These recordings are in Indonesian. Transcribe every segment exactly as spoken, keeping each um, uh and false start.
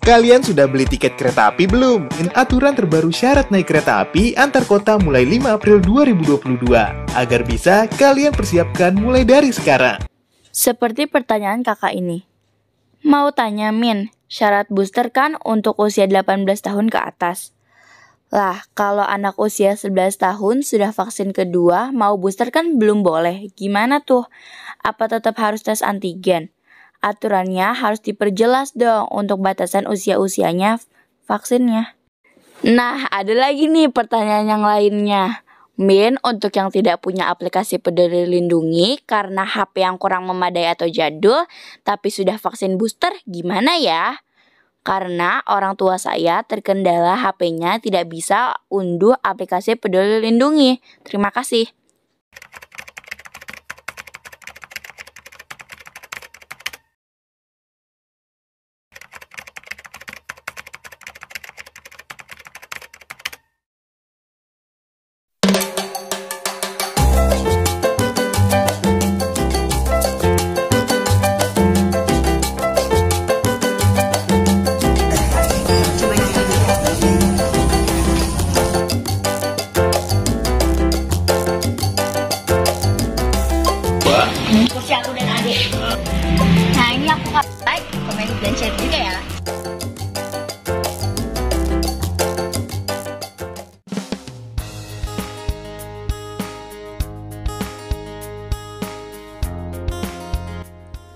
Kalian sudah beli tiket kereta api belum? Dan aturan terbaru syarat naik kereta api antar kota mulai lima April dua ribu dua puluh dua. Agar bisa, kalian persiapkan mulai dari sekarang. Seperti pertanyaan kakak ini. Mau tanya Min, syarat booster kan untuk usia delapan belas tahun ke atas. Lah, kalau anak usia sebelas tahun sudah vaksin kedua, mau booster kan belum boleh. Gimana tuh? Apa tetap harus tes antigen? Aturannya harus diperjelas dong untuk batasan usia-usianya vaksinnya. Nah, ada lagi nih pertanyaan yang lainnya. Min, untuk yang tidak punya aplikasi Peduli Lindungi karena H P yang kurang memadai atau jadul, tapi sudah vaksin booster, gimana ya? Karena orang tua saya terkendala H P-nya tidak bisa unduh aplikasi Peduli Lindungi. Terima kasih. Kursi aku dan adik. Nah, ini aku gak like, komen, dan share juga ya.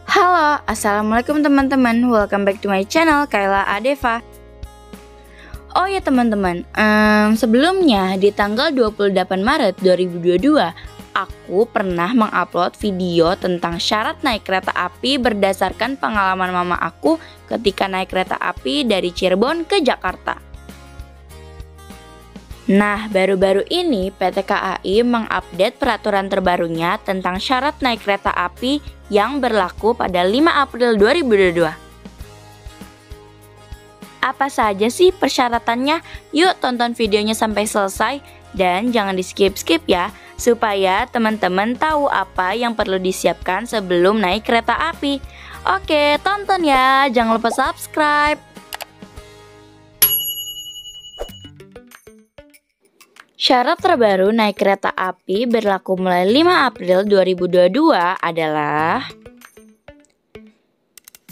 Halo, assalamualaikum teman-teman. Welcome back to my channel, Kayla Adeva. Oh ya teman-teman, um, sebelumnya di tanggal dua puluh delapan Maret dua ribu dua puluh dua aku pernah mengupload video tentang syarat naik kereta api berdasarkan pengalaman mama aku ketika naik kereta api dari Cirebon ke Jakarta. Nah, baru-baru ini P T K A I mengupdate peraturan terbarunya tentang syarat naik kereta api yang berlaku pada lima April dua ribu dua puluh dua. Apa saja sih persyaratannya? Yuk tonton videonya sampai selesai dan jangan di skip-skip ya, supaya teman-teman tahu apa yang perlu disiapkan sebelum naik kereta api. Oke, tonton ya, jangan lupa subscribe. Syarat terbaru naik kereta api berlaku mulai lima April dua ribu dua puluh dua adalah: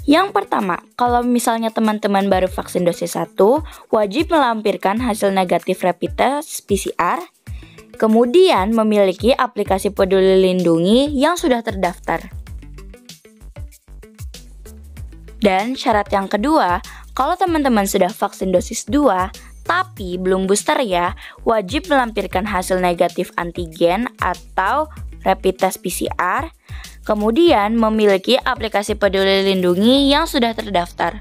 yang pertama, kalau misalnya teman-teman baru vaksin dosis satu, wajib melampirkan hasil negatif rapid test P C R, kemudian memiliki aplikasi Peduli Lindungi yang sudah terdaftar. Dan syarat yang kedua, kalau teman-teman sudah vaksin dosis dua, tapi belum booster ya, wajib melampirkan hasil negatif antigen atau rapid test P C R, kemudian memiliki aplikasi Peduli Lindungi yang sudah terdaftar.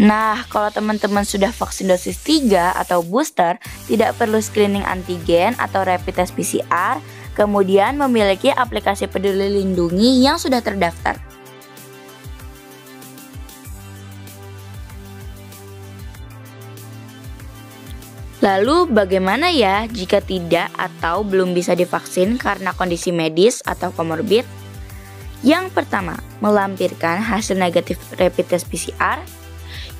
Nah, kalau teman-teman sudah vaksin dosis tiga atau booster, tidak perlu screening antigen atau rapid test P C R, kemudian memiliki aplikasi Peduli Lindungi yang sudah terdaftar. Lalu bagaimana ya jika tidak atau belum bisa divaksin karena kondisi medis atau komorbid? Yang pertama, melampirkan hasil negatif rapid test P C R.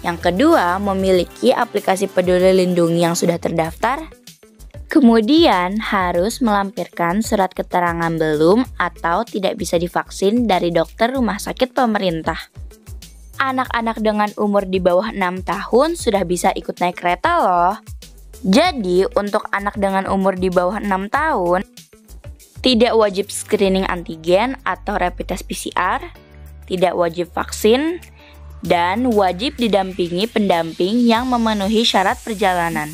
Yang kedua, memiliki aplikasi Peduli Lindungi yang sudah terdaftar. Kemudian harus melampirkan surat keterangan belum atau tidak bisa divaksin dari dokter rumah sakit pemerintah. Anak-anak dengan umur di bawah enam tahun sudah bisa ikut naik kereta loh. Jadi, untuk anak dengan umur di bawah enam tahun, tidak wajib screening antigen atau rapid test P C R, tidak wajib vaksin, dan wajib didampingi pendamping yang memenuhi syarat perjalanan.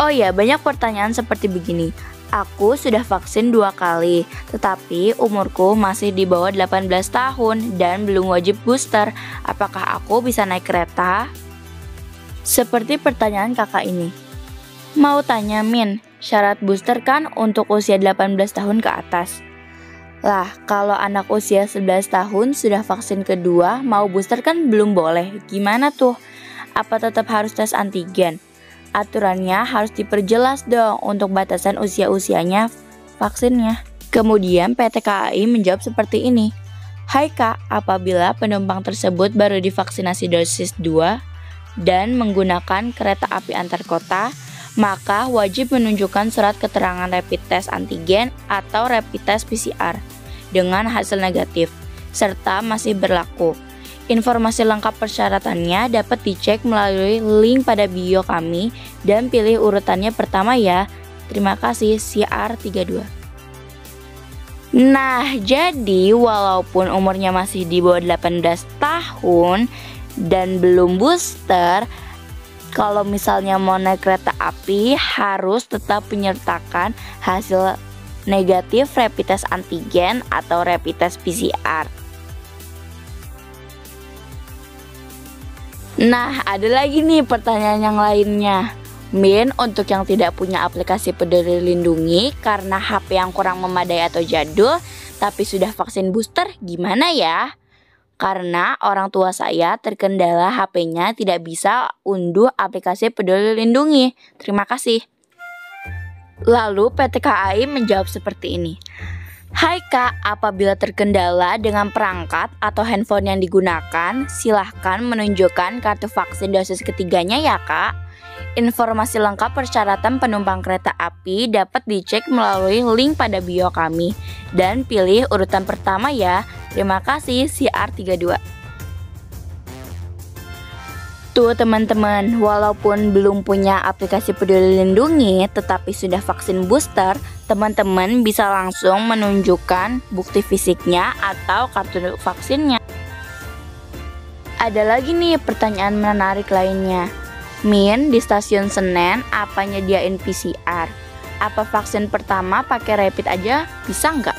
Oh ya, banyak pertanyaan seperti begini. Aku sudah vaksin dua kali, tetapi umurku masih di bawah delapan belas tahun dan belum wajib booster. Apakah aku bisa naik kereta? Seperti pertanyaan kakak ini. Mau tanya Min, syarat booster kan untuk usia delapan belas tahun ke atas. Lah, kalau anak usia sebelas tahun sudah vaksin kedua, mau booster kan belum boleh. Gimana tuh? Apa tetap harus tes antigen? Aturannya harus diperjelas dong untuk batasan usia-usianya vaksinnya. Kemudian P T K A I menjawab seperti ini. Hai Kak, apabila penumpang tersebut baru divaksinasi dosis dua dan menggunakan kereta api antar kota, maka wajib menunjukkan surat keterangan rapid test antigen atau rapid test P C R dengan hasil negatif, serta masih berlaku. Informasi lengkap persyaratannya dapat dicek melalui link pada bio kami dan pilih urutannya pertama ya. Terima kasih, C R tiga dua. Nah, jadi walaupun umurnya masih di bawah delapan belas tahun dan belum booster, kalau misalnya mau naik kereta api harus tetap menyertakan hasil negatif rapid test antigen atau rapid test P C R. Nah, ada lagi nih pertanyaan yang lainnya. Min, untuk yang tidak punya aplikasi Peduli Lindungi karena H P yang kurang memadai atau jadul, tapi sudah vaksin booster, gimana ya? Karena orang tua saya terkendala H P-nya tidak bisa unduh aplikasi Peduli Lindungi. Terima kasih. Lalu P T K A I menjawab seperti ini. Hai Kak, apabila terkendala dengan perangkat atau handphone yang digunakan, silahkan menunjukkan kartu vaksin dosis ketiganya ya Kak. Informasi lengkap persyaratan penumpang kereta api dapat dicek melalui link pada bio kami dan pilih urutan pertama ya. Terima kasih, C R tiga dua. Tuh teman-teman, walaupun belum punya aplikasi Peduli Lindungi tetapi sudah vaksin booster, teman-teman bisa langsung menunjukkan bukti fisiknya atau kartu vaksinnya. Ada lagi nih pertanyaan menarik lainnya. Min, di stasiun Senen apa nyediain P C R? Apa vaksin pertama pakai rapid aja bisa nggak?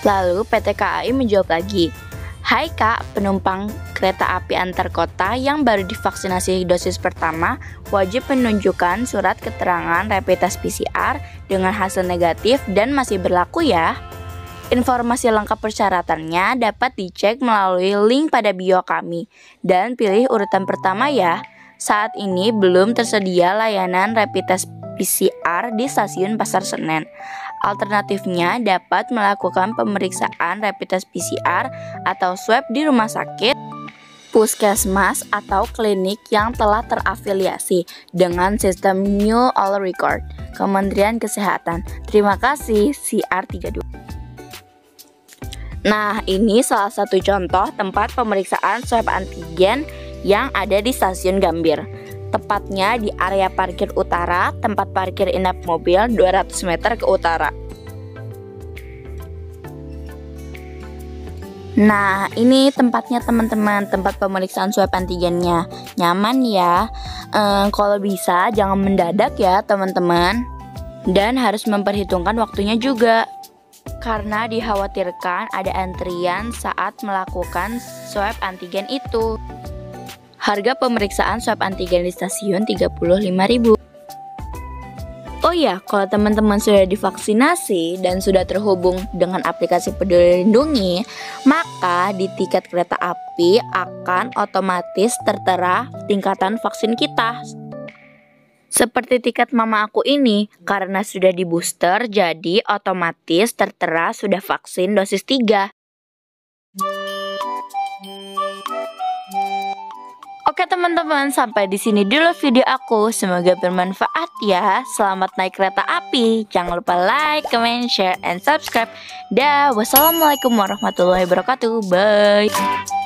Lalu P T K A I menjawab lagi. Hai Kak, penumpang kereta api antar kota yang baru divaksinasi dosis pertama wajib menunjukkan surat keterangan rapid test P C R dengan hasil negatif dan masih berlaku ya. Informasi lengkap persyaratannya dapat dicek melalui link pada bio kami dan pilih urutan pertama ya. Saat ini belum tersedia layanan rapid test P C R di stasiun Pasar Senen. Alternatifnya dapat melakukan pemeriksaan rapid test P C R atau swab di rumah sakit, puskesmas, atau klinik yang telah terafiliasi dengan sistem New All Record Kementerian Kesehatan. Terima kasih, C R tiga dua. Nah, ini salah satu contoh tempat pemeriksaan swab antigen yang ada di stasiun Gambir, tepatnya di area parkir utara, tempat parkir inap mobil dua ratus meter ke utara. Nah, ini tempatnya teman-teman, tempat pemeriksaan swab antigennya. Nyaman ya, ehm, kalau bisa jangan mendadak ya teman-teman. Dan harus memperhitungkan waktunya juga, karena dikhawatirkan ada antrian saat melakukan swab antigen itu. Harga pemeriksaan swab antigen di stasiun tiga puluh lima ribu rupiah. Oh ya, kalau teman-teman sudah divaksinasi dan sudah terhubung dengan aplikasi Peduli Lindungi, maka di tiket kereta api akan otomatis tertera tingkatan vaksin kita. Seperti tiket mama aku ini, karena sudah di booster jadi otomatis tertera sudah vaksin dosis tiga. Oke teman-teman, sampai di sini dulu video aku. Semoga bermanfaat ya. Selamat naik kereta api. Jangan lupa like, comment, share, and subscribe. Dah, wassalamualaikum warahmatullahi wabarakatuh. Bye.